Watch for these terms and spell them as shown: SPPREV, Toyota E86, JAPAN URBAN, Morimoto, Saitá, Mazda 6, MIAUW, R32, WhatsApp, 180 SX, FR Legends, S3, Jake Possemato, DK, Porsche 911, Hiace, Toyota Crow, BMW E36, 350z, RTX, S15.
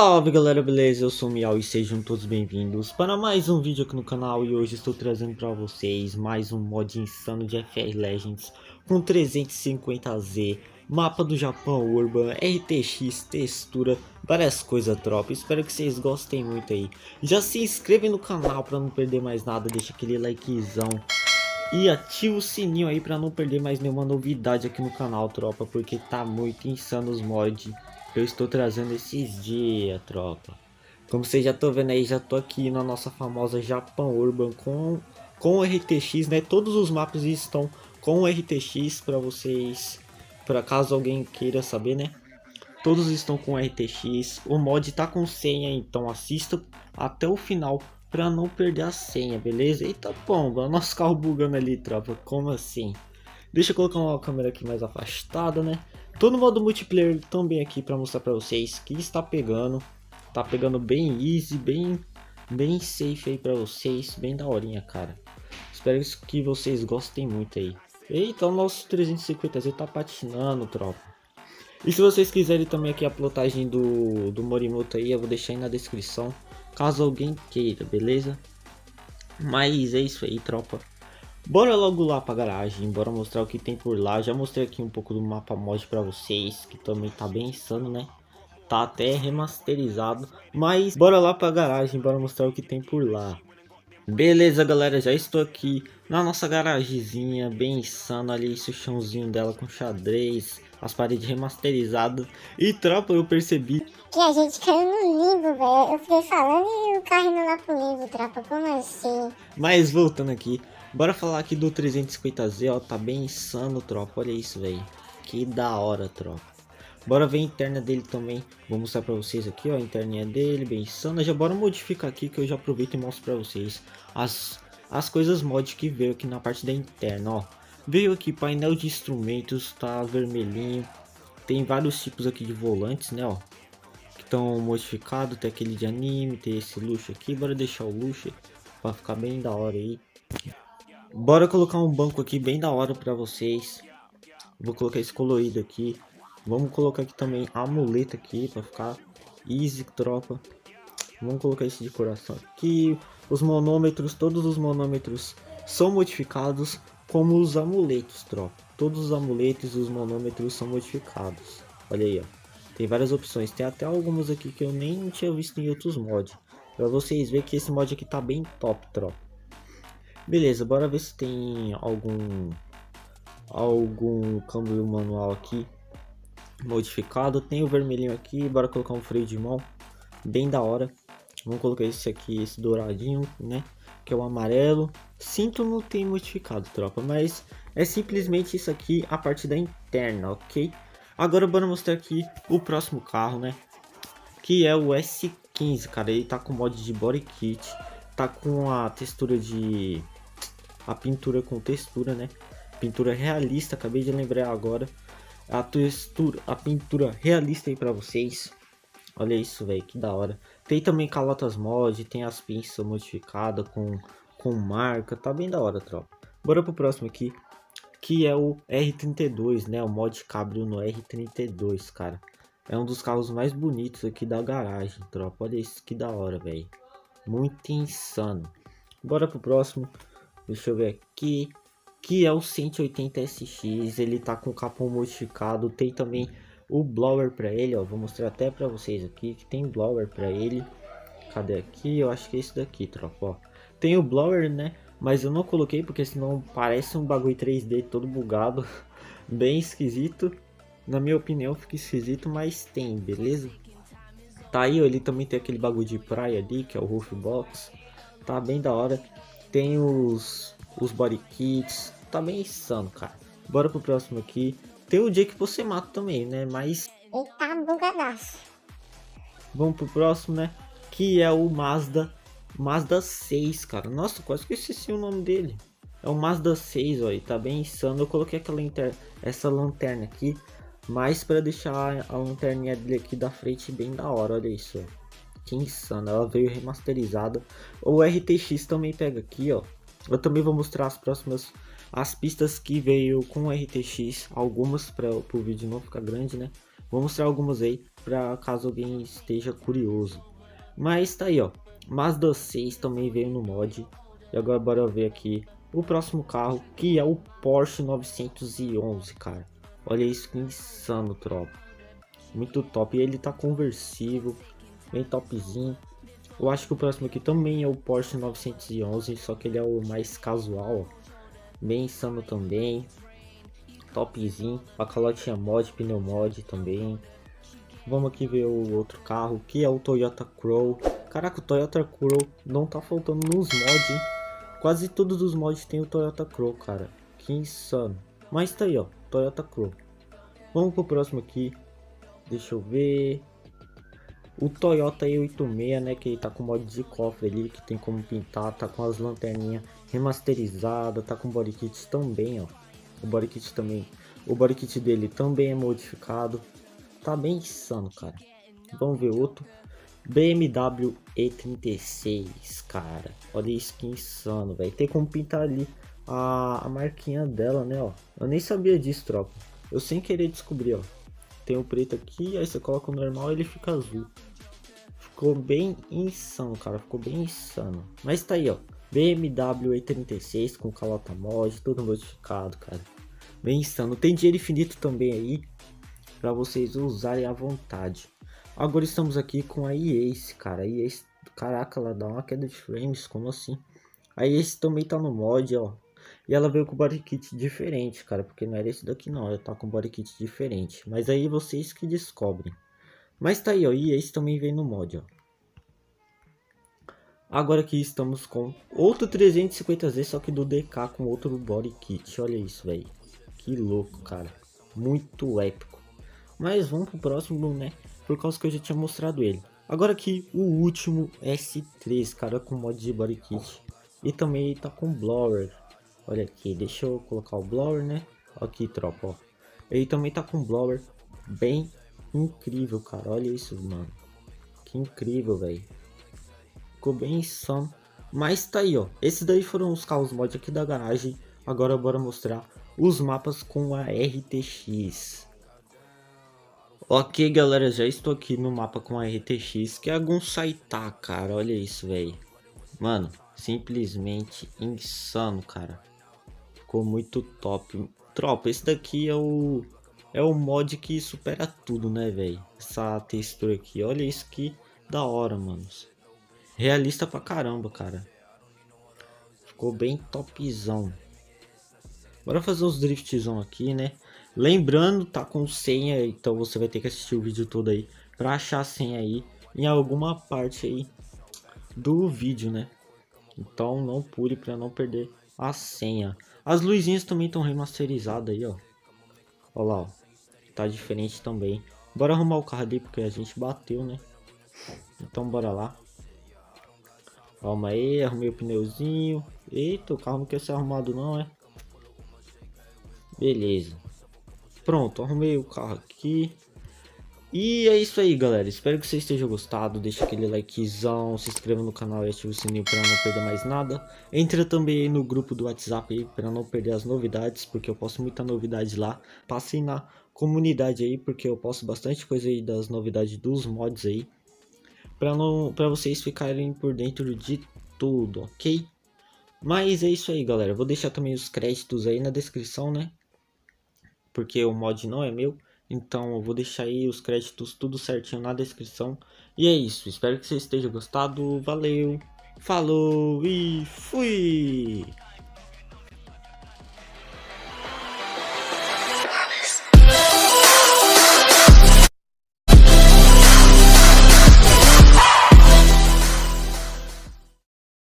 Salve galera, beleza? Eu sou o Miau e sejam todos bem-vindos para mais um vídeo aqui no canal. E hoje estou trazendo para vocês mais um mod insano de FR Legends com 350z, mapa do Japão Urban, RTX, textura, várias coisas, tropa. Espero que vocês gostem muito aí. Já se inscrevem no canal para não perder mais nada, deixa aquele likezão e ativa o sininho aí para não perder mais nenhuma novidade aqui no canal, tropa, porque tá muito insano os mods que eu estou trazendo esses dias, tropa. Como vocês já estão vendo aí, já tô aqui na nossa famosa Japão Urban com RTX, né? Todos os mapas estão com RTX para vocês, para caso alguém queira saber, né? Todos estão com RTX. O mod tá com senha, então assista até o final para não perder a senha, beleza? Eita pomba, nosso carro bugando ali, tropa. Como assim? Deixa eu colocar uma câmera aqui mais afastada, né? Tô no modo multiplayer também aqui para mostrar para vocês que está pegando. Tá pegando bem easy, bem safe aí para vocês, bem daorinha, cara. Espero que vocês gostem muito aí. Eita, o nosso 350Z tá patinando, tropa. E se vocês quiserem também aqui a plotagem do Morimoto aí, eu vou deixar aí na descrição, caso alguém queira, beleza? Mas é isso aí, tropa. Bora logo lá pra garagem, bora mostrar o que tem por lá. Já mostrei aqui um pouco do mapa mod pra vocês, que também tá bem insano, né? Tá até remasterizado, mas bora lá pra garagem, bora mostrar o que tem por lá. Beleza galera, já estou aqui na nossa garagemzinha, bem insana ali, esse chãozinho dela com xadrez, as paredes remasterizadas. E tropa, eu percebi que a gente caiu no limbo, velho. Eu fiquei falando e o carro indo lá pro limbo, tropa, como assim? Mas voltando aqui, bora falar aqui do 350Z, ó, tá bem insano, tropa, olha isso, velho, que da hora, tropa. Bora ver a interna dele também, vou mostrar pra vocês aqui, ó, a interninha dele, bem insana. Já bora modificar aqui que eu já aproveito e mostro pra vocês as coisas mod que veio aqui na parte da interna, ó. Veio aqui painel de instrumentos, tá vermelhinho, tem vários tipos aqui de volantes, né, ó, que estão modificados, tem aquele de anime, tem esse luxo aqui, bora deixar o luxo pra ficar bem da hora aí. Bora colocar um banco aqui bem da hora pra vocês. Vou colocar esse colorido aqui. Vamos colocar aqui também a muleta aqui pra ficar easy, tropa. Vamos colocar esse de coração aqui. Os manômetros, todos os manômetros são modificados, como os amuletos, tropa. Todos os amuletos e os manômetros são modificados. Olha aí, ó. Tem várias opções. Tem até algumas aqui que eu nem tinha visto em outros mods. Pra vocês verem que esse mod aqui tá bem top, tropa. Beleza, bora ver se tem algum câmbio manual aqui modificado. Tem o vermelhinho aqui, bora colocar um freio de mão bem da hora. Vamos colocar esse aqui, esse douradinho, né, que é o amarelo. Cinto não tem modificado, tropa, mas é simplesmente isso aqui, a parte da interna, ok? Agora bora mostrar aqui o próximo carro, né, que é o S15, cara. Ele tá com mod de body kit, tá com a textura de... a pintura com textura, né? Pintura realista, acabei de lembrar agora. A textura, a pintura realista aí pra vocês. Olha isso, velho, que da hora. Tem também calotas mod, tem as pinças modificadas com marca. Tá bem da hora, tropa. Bora pro próximo aqui, que é o R32, né? O mod cabrio no R32, cara. É um dos carros mais bonitos aqui da garagem, tropa. Olha isso, que da hora, velho. Muito insano. Bora pro próximo. Deixa eu ver aqui, que é o 180 SX. Ele tá com o capô modificado, tem também o blower para ele, ó. Vou mostrar até para vocês aqui que tem blower para ele. Cadê aqui? Eu acho que é esse daqui, tropa, ó. Tem o blower, né? Mas eu não coloquei porque senão parece um bagulho 3D todo bugado, bem esquisito. Na minha opinião fica esquisito, mas tem, beleza? Tá aí, ó, ele também tem aquele bagulho de praia ali, que é o roof box. Tá bem da hora. Tem os body kits. Tá bem insano, cara. Bora pro próximo aqui. Tem o Jake Possemato também, né? Mas... ele tá bugadaço. Vamos pro próximo, né? Que é o Mazda 6, cara. Nossa, quase que eu esqueci o nome dele. É o Mazda 6, ó. E tá bem insano. Eu coloquei aquela essa lanterna aqui, mas para deixar a lanterninha dele aqui da frente bem da hora, olha isso. Que insano, ela veio remasterizada. O RTX também pega aqui, ó. Eu também vou mostrar as próximas, as pistas que veio com o RTX. Algumas para o vídeo não ficar grande, né? Vou mostrar algumas aí. para caso alguém esteja curioso. Mas tá aí, ó, Mazda 6 também veio no mod. E agora bora ver aqui o próximo carro, que é o Porsche 911, cara. Olha isso, que insano, tropa. Muito top, e ele tá conversível, bem topzinho. Eu acho que o próximo aqui também é o Porsche 911, só que ele é o mais casual, ó. Bem insano também, topzinho, a calotinha mod, pneu mod também. Vamos aqui ver o outro carro, que é o Toyota Crow. Caraca, o Toyota Crow não tá faltando nos mods, hein? Quase todos os mods tem o Toyota Crow, cara, que insano. Mas tá aí, ó, Toyota Crow. Vamos pro próximo aqui, deixa eu ver. O Toyota E86, né, que ele tá com mod de cofre ali, que tem como pintar, tá com as lanterninhas remasterizadas, tá com body kit também, ó. O body kit dele também é modificado. Tá bem insano, cara. Vamos ver outro. BMW E36, cara. Olha isso, que insano, velho. Tem como pintar ali a marquinha dela, né, ó. Eu nem sabia disso, tropa. Eu sem querer descobri, ó. Tem o preto aqui, aí você coloca o normal e ele fica azul. Ficou bem insano, cara. Ficou bem insano. Mas tá aí, ó. BMW E36 com calota mod, todo modificado, cara. Bem insano. Tem dinheiro infinito também aí, para vocês usarem à vontade. Agora estamos aqui com a Hiace, cara. A Hiace, caraca, ela dá uma queda de frames, como assim? A Hiace também tá no mod, ó. E ela veio com body kit diferente, cara, porque não era esse daqui não, ela tá com body kit diferente. Mas aí vocês que descobrem. Mas tá aí, ó, Hiace também veio no mod, ó. Agora aqui estamos com outro 350z, só que do DK, com outro body kit. Olha isso, velho. Que louco, cara. Muito épico. Mas vamos pro próximo, né? Por causa que eu já tinha mostrado ele. Agora aqui, o último S3, cara, com mod de body kit. E também tá com blower. Olha aqui, deixa eu colocar o blower, né? Aqui, tropa, ó. Ele também tá com blower bem incrível, cara. Olha isso, mano. Que incrível, velho. Ficou bem insano. Mas tá aí, ó. Esses daí foram os carros mod aqui da garagem. Agora bora mostrar os mapas com a RTX. Ok, galera, já estou aqui no mapa com a RTX, que é algum Saitá, cara. Olha isso, velho. Mano, simplesmente insano, cara. Ficou muito top. Tropa, esse daqui é o mod que supera tudo, né, velho? Essa textura aqui. Olha isso, que da hora, mano. Realista pra caramba, cara. Ficou bem topzão. Bora fazer uns driftzão aqui, né? Lembrando, tá com senha, então você vai ter que assistir o vídeo todo aí pra achar a senha aí em alguma parte aí do vídeo, né? Então não pule pra não perder a senha. As luzinhas também estão remasterizadas aí, ó. Olha lá, ó. Tá diferente também. Bora arrumar o carro ali, porque a gente bateu, né? Então bora lá. Calma aí, arrumei o pneuzinho. Eita, o carro não quer ser arrumado não, é? Beleza. Pronto, arrumei o carro aqui. E é isso aí, galera. Espero que vocês estejam gostado. Deixa aquele likezão, se inscreva no canal e ative o sininho para não perder mais nada. Entra também aí no grupo do WhatsApp aí para não perder as novidades, porque eu posto muita novidade lá. Passem na comunidade aí, porque eu posto bastante coisa aí das novidades dos mods aí, para vocês ficarem por dentro de tudo, ok? Mas é isso aí, galera. Vou deixar também os créditos aí na descrição, né? Porque o mod não é meu, então eu vou deixar aí os créditos tudo certinho na descrição. E é isso, espero que vocês estejam gostado, valeu, falou e fui!